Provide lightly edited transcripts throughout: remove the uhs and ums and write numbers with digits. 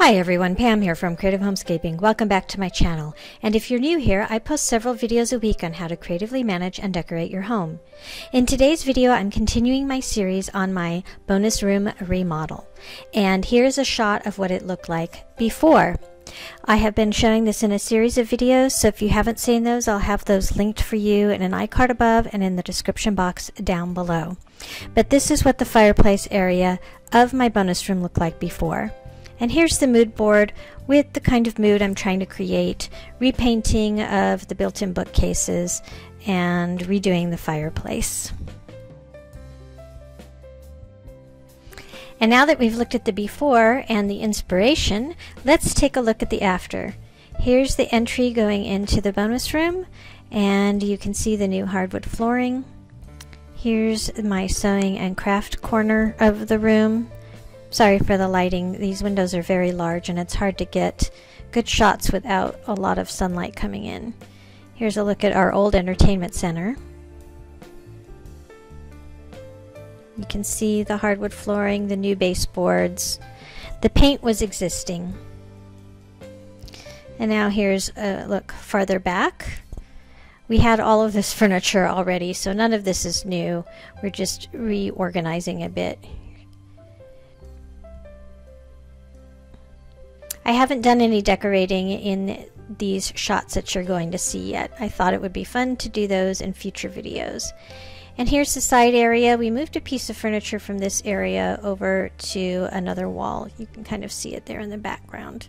Hi everyone, Pam here from Creative Homescaping. Welcome back to my channel. And if you're new here, I post several videos a week on how to creatively manage and decorate your home. In today's video, I'm continuing my series on my bonus room remodel. And here's a shot of what it looked like before. I have been showing this in a series of videos, so if you haven't seen those, I'll have those linked for you in an iCard above and in the description box down below. But this is what the fireplace area of my bonus room looked like before. And here's the mood board with the kind of mood I'm trying to create, repainting of the built-in bookcases and redoing the fireplace. And now that we've looked at the before and the inspiration, let's take a look at the after. Here's the entry going into the bonus room, and you can see the new hardwood flooring. Here's my sewing and craft corner of the room. Sorry for the lighting, these windows are very large and it's hard to get good shots without a lot of sunlight coming in. Here's a look at our old entertainment center. You can see the hardwood flooring, the new baseboards. The paint was existing. And now here's a look farther back. We had all of this furniture already, so none of this is new. We're just reorganizing a bit. I haven't done any decorating in these shots that you're going to see yet. I thought it would be fun to do those in future videos. And here's the side area. We moved a piece of furniture from this area over to another wall. You can kind of see it there in the background.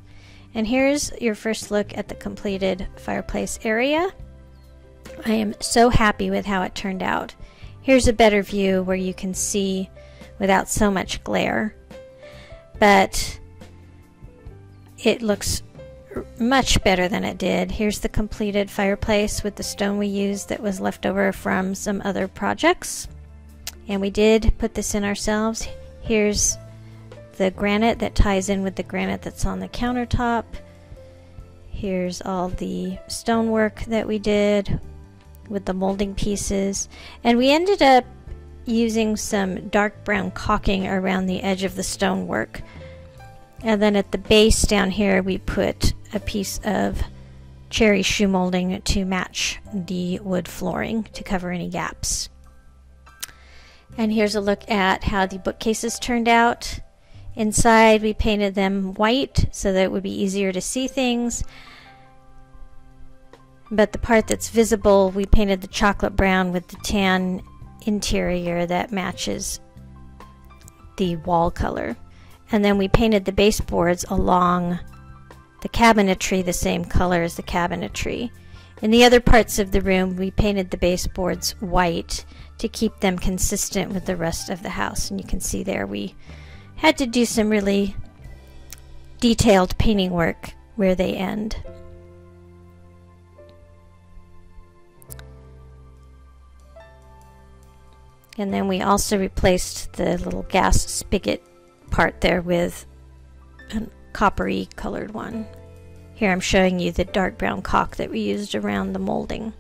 And here's your first look at the completed fireplace area. I am so happy with how it turned out. Here's a better view where you can see without so much glare. But it looks much better than it did. Here's the completed fireplace with the stone we used that was left over from some other projects. And we did put this in ourselves. Here's the granite that ties in with the granite that's on the countertop. Here's all the stonework that we did with the molding pieces. And we ended up using some dark brown caulking around the edge of the stonework. And then at the base down here, we put a piece of cherry shoe molding to match the wood flooring to cover any gaps. And here's a look at how the bookcases turned out. Inside, we painted them white so that it would be easier to see things. But the part that's visible, we painted the chocolate brown with the tan interior that matches the wall color. And then we painted the baseboards along the cabinetry the same color as the cabinetry. In the other parts of the room, we painted the baseboards white to keep them consistent with the rest of the house. And you can see there we had to do some really detailed painting work where they end. And then we also replaced the little gas spigot part there with a coppery colored one. Here I'm showing you the dark brown caulk that we used around the molding.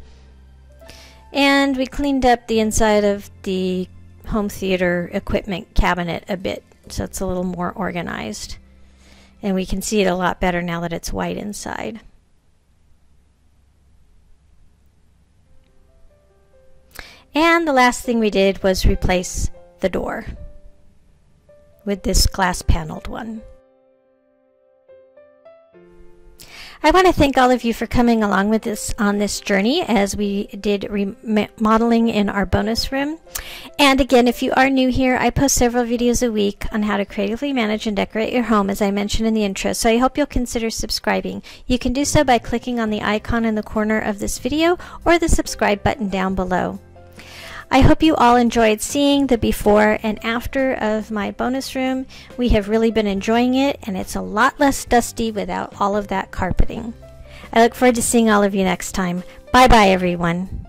And we cleaned up the inside of the home theater equipment cabinet a bit, so it's a little more organized. And we can see it a lot better now that it's white inside. And the last thing we did was replace the door with this glass paneled one. I want to thank all of you for coming along with us on this journey as we did remodeling in our bonus room. And again, if you are new here, I post several videos a week on how to creatively manage and decorate your home, as I mentioned in the intro, so I hope you'll consider subscribing. You can do so by clicking on the icon in the corner of this video or the subscribe button down below. I hope you all enjoyed seeing the before and after of my bonus room. We have really been enjoying it, and it's a lot less dusty without all of that carpeting. I look forward to seeing all of you next time. Bye bye, everyone.